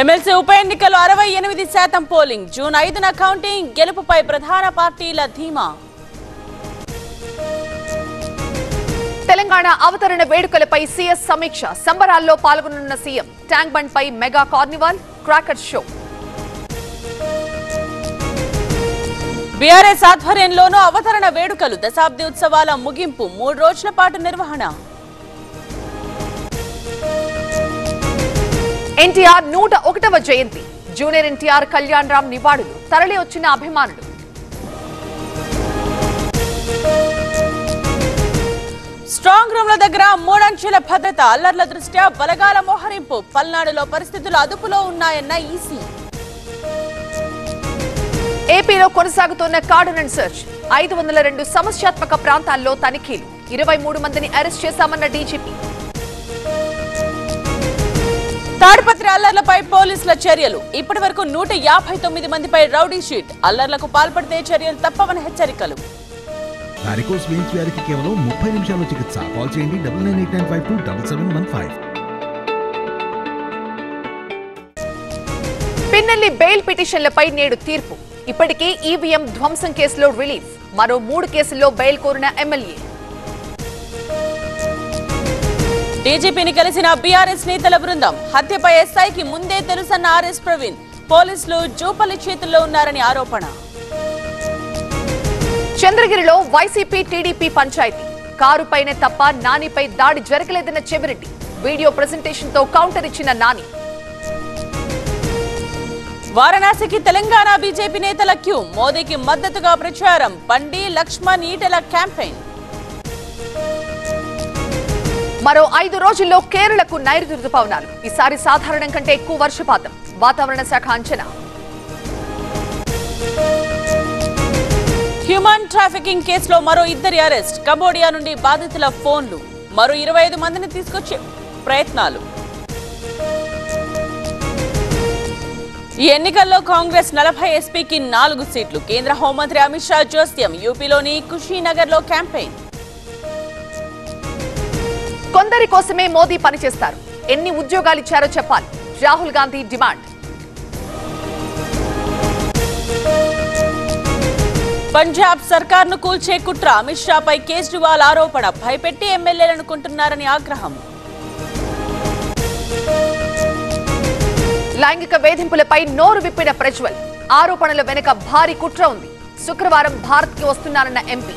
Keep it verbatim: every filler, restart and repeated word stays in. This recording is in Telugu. ఎమ్మెల్సీ ఉప ఎన్నికలు అరవై ఎనిమిది శాతం పోలింగ్ జూన్ ఐదున కౌంటింగ్ గెలుపుపై ప్రధాన పార్టీల ధీమా తెలంగాణ అవతరణ వేడుకలపై సీఎస్ సమీక్ష సంబరాల్లో పాల్గొనున్న సీఎం ట్యాంక్ బండ్ పై mega carnival cracker show BRS ఆధ్వర్యంలోనూ అవతరణ వేడుకలు దశాబ్ది ఉత్సవాల ముగింపు మూడు రోజుల పాటు నిర్వహణ ఎన్టీఆర్ నూట ఒకటవ జయంతి జూనియర్ ఎన్టీఆర్ కళ్యాణ్ రామ్ నివాళులు తరలి వచ్చిన అభిమానులు స్ట్రాంగ్ రూమ్ల దగ్గర మూడంచెల భద్రత అల్లర్ల దృష్ట్యా బలగాల మోహరింపు పల్నాడులో పరిస్థితులు అదుపులో ఉన్నాయన్న ఈసీ ఏపీలో కొనసాగుతున్న కార్డన్ సెర్చ్ ఐదు వందల రెండు సమస్యాత్మక ప్రాంతాల్లో తనిఖీలు ఇరవై మూడు మందిని అరెస్ట్ చేశామన్న డీజీపీ తాడిపత్రి అల్లర్లపై పోలీసుల చర్యలు ఇప్పటి వరకు నూట యాభై తొమ్మిది మందిపై రౌడీ షీట్ అల్లర్లకు పాల్పడితే చర్యలు తప్పవని హెచ్చరికలు పిన్నెల్లి బెయిల్ పిటిషన్లపై నేడు తీర్పు ఇప్పటికే ఈవీఎం ధ్వంసం కేసులో రిలీఫ్ మరో మూడు కేసుల్లో బెయిల్ కోరిన ఎమ్మెల్యే డీజీపీని కలిసిన బీఆర్ఎస్ నేతల బృందం హత్యపై ఎస్ఐకి ముందే తెలుసన్న ఆర్ఎస్ ప్రవీణ్ పోలీసులు జూపల్లి చేతుల్లో ఉన్నారని ఆరోపణ చంద్రగిరిలో వైసీపీ టీడీపీ పంచాయతీ కారుపైనే తప్ప నానిపై దాడి జరగలేదన్న చెవిరెడ్డి వీడియో ప్రెజెంటేషన్ తో కౌంటర్ ఇచ్చిన నాని వారణాసికి తెలంగాణ బీజేపీ నేతల క్యూ మోదీకి మద్దతుగా ప్రచారం బండి లక్ష్మణ్ ఈటెల క్యాంపెయిన్ మరో ఐదు రోజుల్లో కేరళకు నైరుతి రుతుపవనాలు ఈసారి సాధారణం కంటే ఎక్కువ వర్షపాతం వాతావరణ శాఖ అంచనా హ్యూమన్ ట్రాఫికింగ్ కేసులో మరో ఇద్దరి అరెస్ట్ కంబోడియా నుండి బాధితుల ఫోన్లు మరో ఇరవై ఐదు మందిని తీసుకొచ్చే ప్రయత్నాలు ఈ ఎన్నికల్లో కాంగ్రెస్ నలభై ఎస్పీకి నాలుగు సీట్లు కేంద్ర హోంమంత్రి అమిత్ షా జోస్యం యూపీలోని కుషీనగర్ లో క్యాంపెయిన్ కొందరి కోసమే మోదీ పనిచేస్తారు ఎన్ని ఉద్యోగాలు ఇచ్చారో చెప్పాలి రాహుల్ గాంధీ డిమాండ్ పంజాబ్ సర్కార్ను కూల్చే కుట్ర అమిత్ షాపై కేజ్రీవాల్ ఆరోపణ భయపెట్టి ఎమ్మెల్యేలను కొంటున్నారని ఆగ్రహం లైంగిక వేధింపులపై నోరు విప్పిన ప్రజ్వల్ ఆరోపణల వెనుక భారీ కుట్ర ఉంది శుక్రవారం భారత్కి వస్తున్నారన్న ఎంపీ